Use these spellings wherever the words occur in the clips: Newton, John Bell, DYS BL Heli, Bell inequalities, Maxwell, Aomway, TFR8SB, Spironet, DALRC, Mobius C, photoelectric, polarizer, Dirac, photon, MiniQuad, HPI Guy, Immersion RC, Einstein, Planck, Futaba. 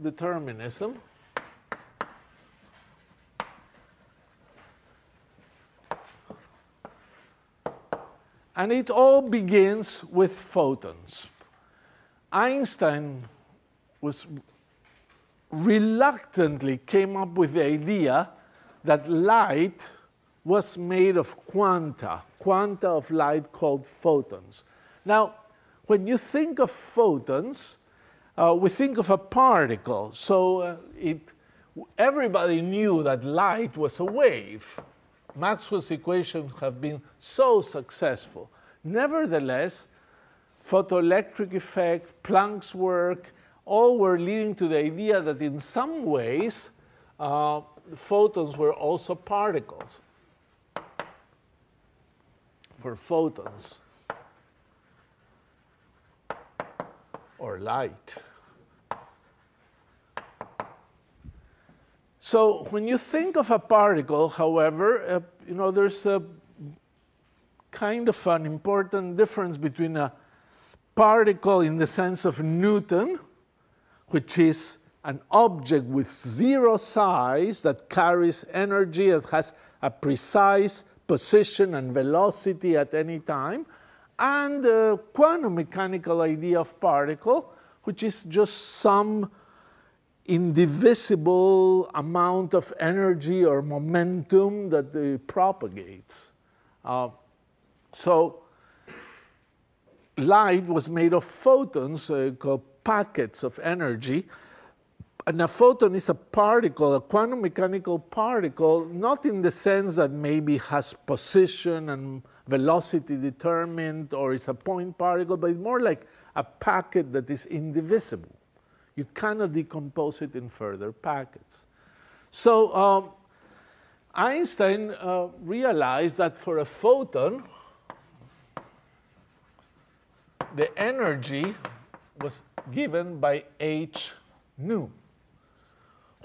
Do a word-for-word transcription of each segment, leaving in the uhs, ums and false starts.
determinism. And it all begins with photons. Einstein was reluctantly came up with the idea that light was made of quanta, quanta of light called photons. Now, when you think of photons, uh, we think of a particle. So uh, it, everybody knew that light was a wave. Maxwell's equations have been so successful. Nevertheless, photoelectric effect, Planck's work, all were leading to the idea that in some ways, uh, photons were also particles. For photons or light. So when you think of a particle, however, uh, you know, there's a kind of an important difference between a particle in the sense of Newton, which is an object with zero size that carries energy, that has a precise position and velocity at any time, and the quantum mechanical idea of particle, which is just some indivisible amount of energy or momentum that it propagates. Uh, so light was made of photons, uh, called packets of energy. And a photon is a particle, a quantum mechanical particle, not in the sense that maybe has position and velocity determined or it's a point particle, but it's more like a packet that is indivisible. You cannot decompose it in further packets. So um, Einstein uh, realized that for a photon, the energy was given by h nu,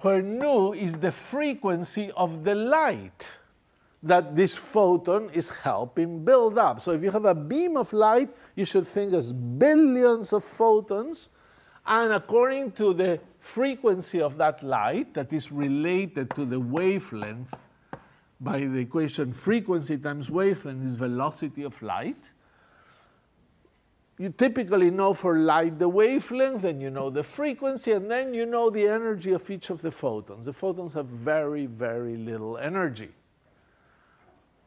where nu is the frequency of the light that this photon is helping build up. So if you have a beam of light, you should think as billions of photons. And according to the frequency of that light that is related to the wavelength by the equation frequency times wavelength is velocity of light. You typically know for light the wavelength, then you know the frequency, and then you know the energy of each of the photons. The photons have very, very little energy.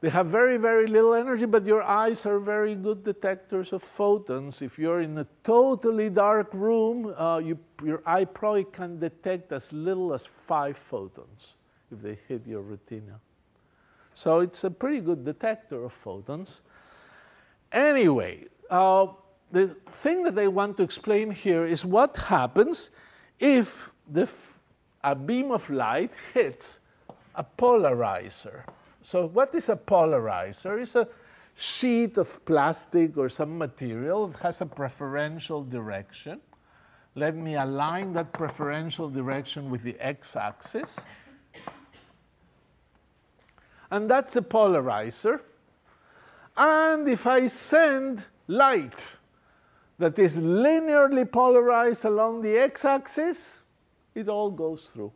They have very, very little energy, but your eyes are very good detectors of photons. If you're in a totally dark room, uh, you, your eye probably can detect as little as five photons if they hit your retina. So it's a pretty good detector of photons. Anyway, uh, the thing that I want to explain here is what happens if the f a beam of light hits a polarizer. So what is a polarizer? It's a sheet of plastic or some material that has a preferential direction. Let me align that preferential direction with the x-axis. And that's a polarizer. And if I send light that is linearly polarized along the x-axis, it all goes through.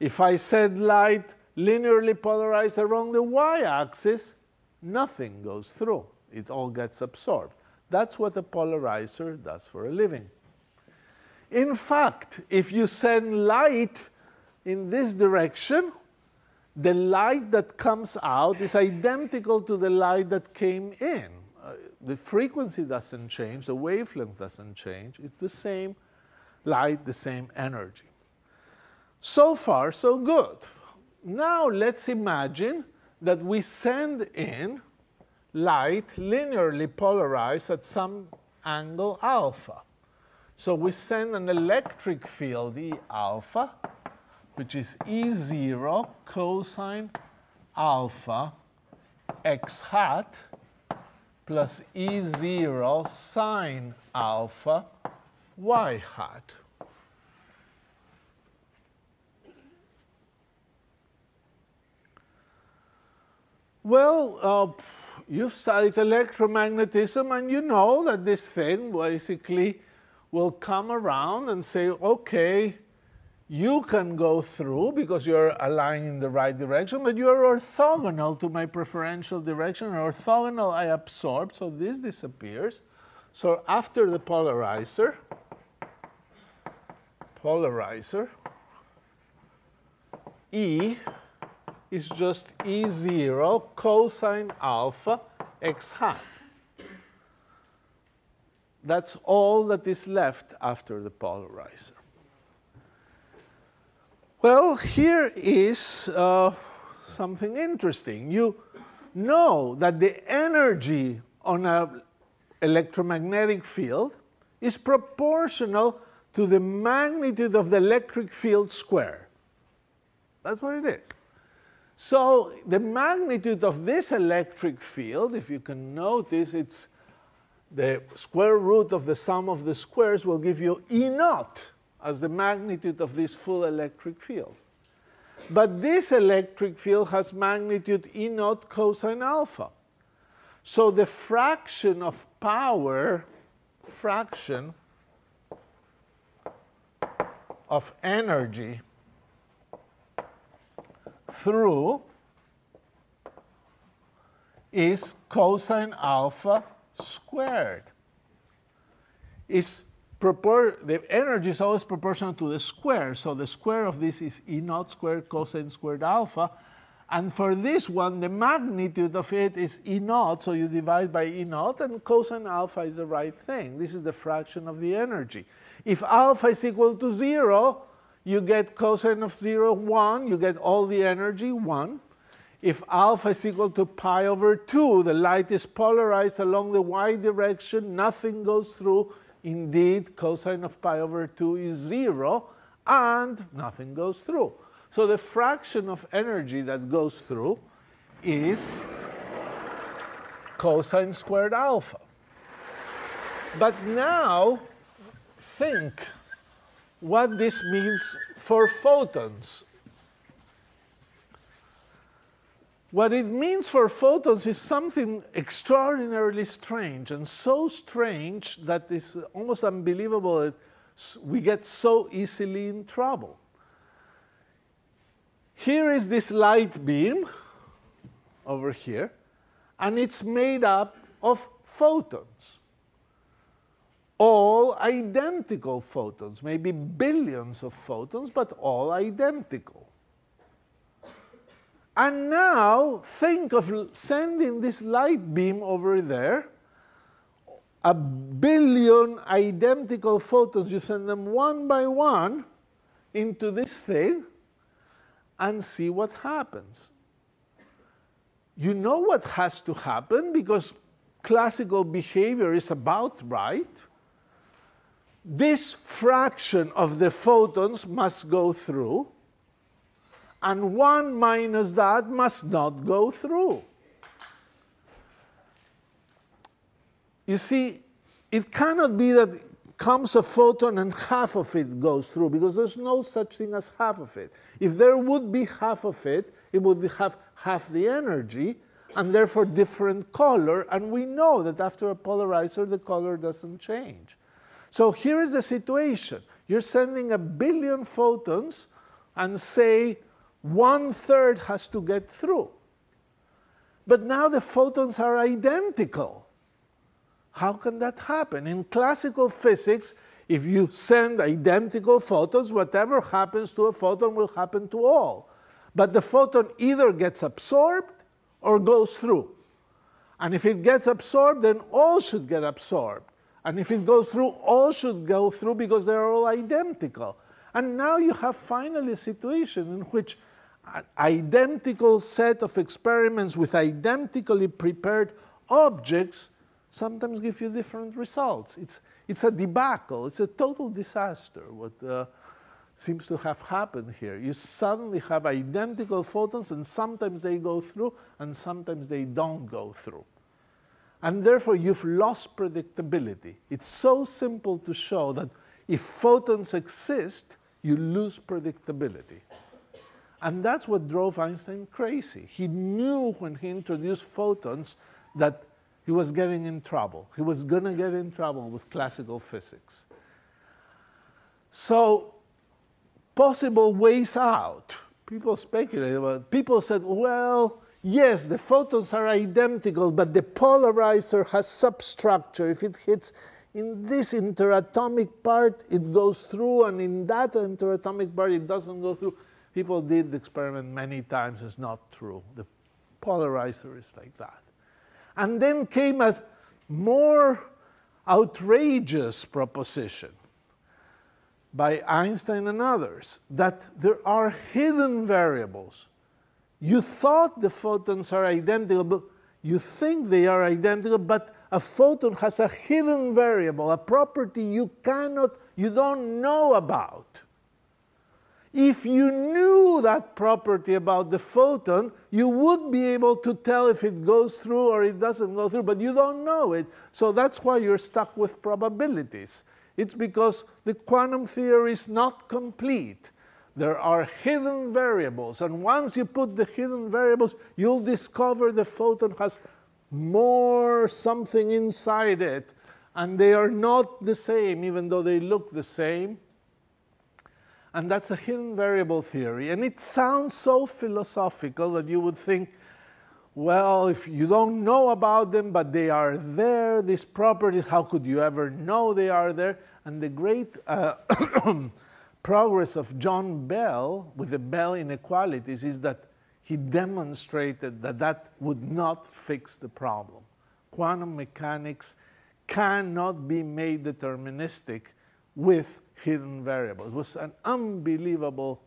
If I send light linearly polarized along the y-axis, nothing goes through. It all gets absorbed. That's what a polarizer does for a living. In fact, if you send light in this direction, the light that comes out is identical to the light that came in. Uh, the frequency doesn't change, the wavelength doesn't change. It's the same light, the same energy. So far, so good. Now let's imagine that we send in light linearly polarized at some angle alpha. So we send an electric field E alpha, which is E zero cosine alpha x hat plus E zero sine alpha y hat. Well, uh, you've studied electromagnetism, and you know that this thing basically will come around and say, okay, you can go through because you're aligned in the right direction, but you're orthogonal to my preferential direction. Orthogonal I absorb, so this disappears. So after the polarizer, polarizer, E is just E zero cosine alpha x hat. That's all that is left after the polarizer. Well, here is uh, something interesting. You know that the energy on an electromagnetic field is proportional to the magnitude of the electric field squared. That's what it is. So the magnitude of this electric field, if you can notice, it's the square root of the sum of the squares will give you E naught as the magnitude of this full electric field. But this electric field has magnitude E naught cosine alpha. So the fraction of power, fraction of energy through is cosine alpha squared. Is Propor the energy is always proportional to the square, so the square of this is E naught squared cosine squared alpha, and for this one the magnitude of it is E naught, so you divide by E naught, and cosine alpha is the right thing. This is the fraction of the energy. If alpha is equal to zero, you get cosine of zero, one, you get all the energy, one. If alpha is equal to pi over two, the light is polarized along the y direction, nothing goes through. Indeed, cosine of pi over two is zero, and nothing goes through. So the fraction of energy that goes through is cosine squared alpha. But now, think what this means for photons. What it means for photons is something extraordinarily strange, and so strange that it's almost unbelievable that we get so easily in trouble. Here is this light beam over here, and it's made up of photons. All identical photons, maybe billions of photons, but all identical. And now, think of sending this light beam over there, a billion identical photons, you send them one by one into this thing and see what happens. You know what has to happen because classical behavior is about right. This fraction of the photons must go through. And one minus that must not go through. You see, it cannot be that comes a photon and half of it goes through, because there's no such thing as half of it. If there would be half of it, it would have half the energy, and therefore different color, and we know that after a polarizer, the color doesn't change. So here is the situation. You're sending a billion photons, and say, one-third has to get through. But now the photons are identical. How can that happen? In classical physics, if you send identical photons, whatever happens to a photon will happen to all. But the photon either gets absorbed or goes through. And if it gets absorbed, then all should get absorbed. And if it goes through, all should go through because they're all identical. And now you have finally a situation in which an identical set of experiments with identically prepared objects sometimes give you different results. It's, it's a debacle. It's a total disaster, what uh, seems to have happened here. You suddenly have identical photons, and sometimes they go through, and sometimes they don't go through. And therefore, you've lost predictability. It's so simple to show that if photons exist, you lose predictability. And that's what drove Einstein crazy. He knew when he introduced photons that he was getting in trouble. He was going to get in trouble with classical physics. So possible ways out. People speculate about. People said, well, yes, the photons are identical, but the polarizer has substructure. If it hits in this interatomic part, it goes through, and in that interatomic part, it doesn't go through. People did the experiment many times. It's not true. The polarizer is like that. And then came a more outrageous proposition by Einstein and others, that there are hidden variables. You thought the photons are identical, but you think they are identical, but a photon has a hidden variable, a property you cannot, you don't know about. If you knew that property about the photon, you would be able to tell if it goes through or it doesn't go through, but you don't know it. So that's why you're stuck with probabilities. It's because the quantum theory is not complete. There are hidden variables, and once you put the hidden variables, you'll discover the photon has more something inside it, and they are not the same, even though they look the same. And that's a hidden variable theory. And it sounds so philosophical that you would think, well, if you don't know about them, but they are there, these properties, how could you ever know they are there? And the great uh, progress of John Bell with the Bell inequalities is that he demonstrated that that would not fix the problem. Quantum mechanics cannot be made deterministic with hidden variables. It was an unbelievable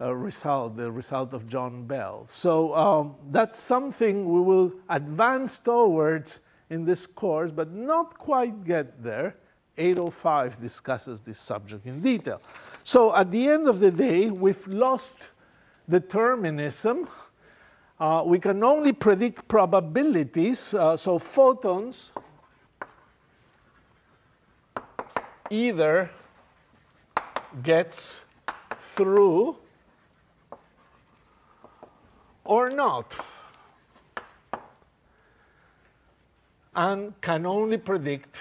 uh, result, the result of John Bell. So um, that's something we will advance towards in this course, but not quite get there. eight oh five discusses this subject in detail. So at the end of the day, we've lost determinism. Uh, we can only predict probabilities. Uh, so photons either gets through or not, and can only predict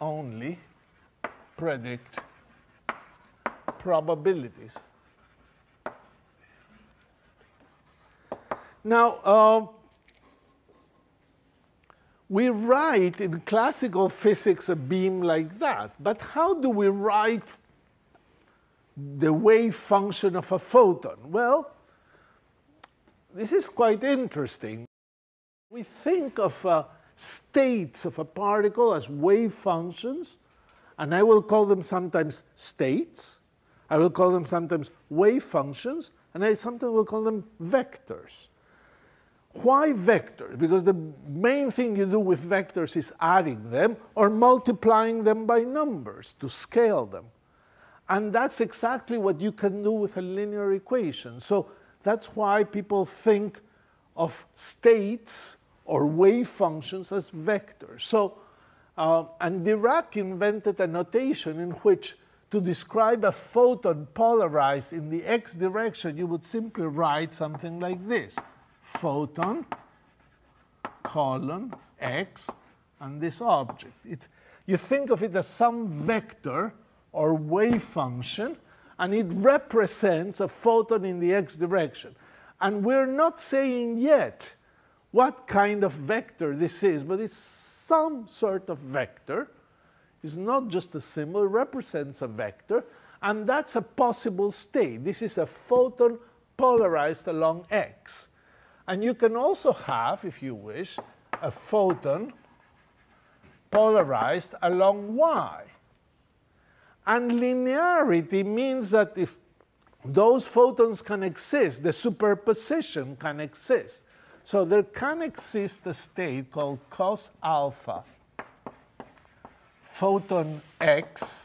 only predict probabilities. Now, uh, we write in classical physics a beam like that, but how do we write the wave function of a photon? Well, this is quite interesting. We think of uh, states of a particle as wave functions, and I will call them sometimes states, I will call them sometimes wave functions, and I sometimes will call them vectors. Why vectors? Because the main thing you do with vectors is adding them or multiplying them by numbers to scale them. And that's exactly what you can do with a linear equation. So that's why people think of states or wave functions as vectors. So, uh, and Dirac invented a notation in which to describe a photon polarized in the x direction, you would simply write something like this. Photon, colon, x, and this object. It, you think of it as some vector or wave function, and it represents a photon in the x direction. And we're not saying yet what kind of vector this is, but it's some sort of vector. It's not just a symbol, it represents a vector, and that's a possible state. This is a photon polarized along x. And you can also have, if you wish, a photon polarized along y. And linearity means that if those photons can exist, the superposition can exist. So there can exist a state called cos alpha photon x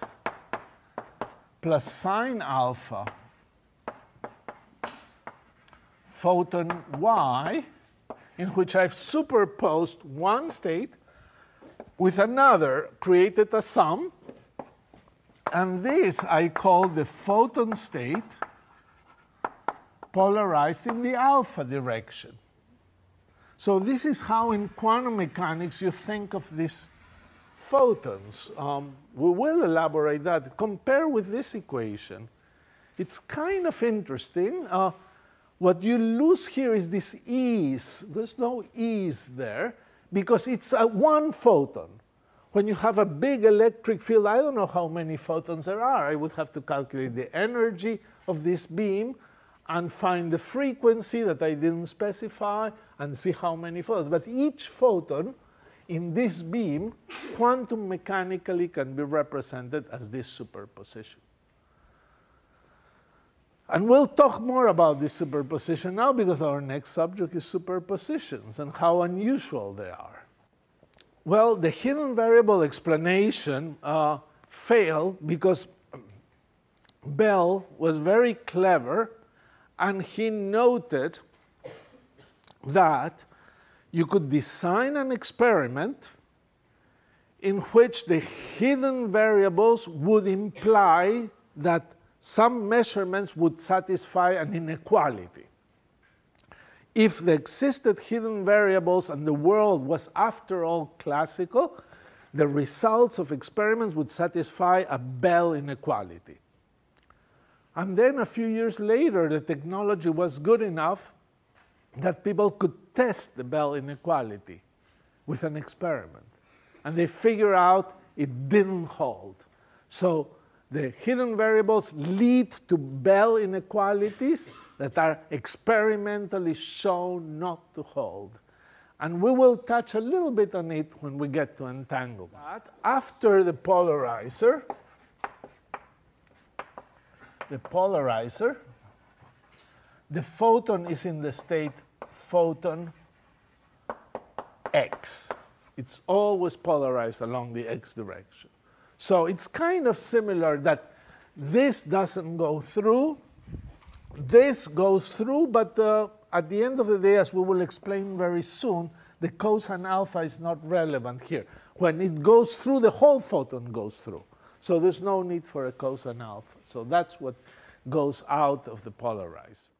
plus sine alpha photon y, in which I've superposed one state with another, created a sum, and this I call the photon state polarized in the alpha direction. So this is how in quantum mechanics you think of this photons. Um, we will elaborate that. Compare with this equation. It's kind of interesting. Uh, what you lose here is this ease. There's no ease there because it's a one photon. When you have a big electric field, I don't know how many photons there are. I would have to calculate the energy of this beam and find the frequency that I didn't specify and see how many photons. But each photon in this beam, quantum mechanically can be represented as this superposition. And we'll talk more about this superposition now because our next subject is superpositions and how unusual they are. Well, the hidden variable explanation uh, failed because Bell was very clever and he noted that you could design an experiment in which the hidden variables would imply that some measurements would satisfy an inequality. If there existed hidden variables and the world was, after all, classical, the results of experiments would satisfy a Bell inequality. And then a few years later, the technology was good enough that people could test the Bell inequality with an experiment. And they figured out it didn't hold. So the hidden variables lead to Bell inequalities that are experimentally shown not to hold. And we will touch a little bit on it when we get to entanglement. After the polarizer, the polarizer, the photon is in the state photon x. It's always polarized along the x direction. So it's kind of similar that this doesn't go through. This goes through, but uh, at the end of the day, as we will explain very soon, the cosine alpha is not relevant here. When it goes through, the whole photon goes through. So there's no need for a cosine alpha. So that's what goes out of the polarizer.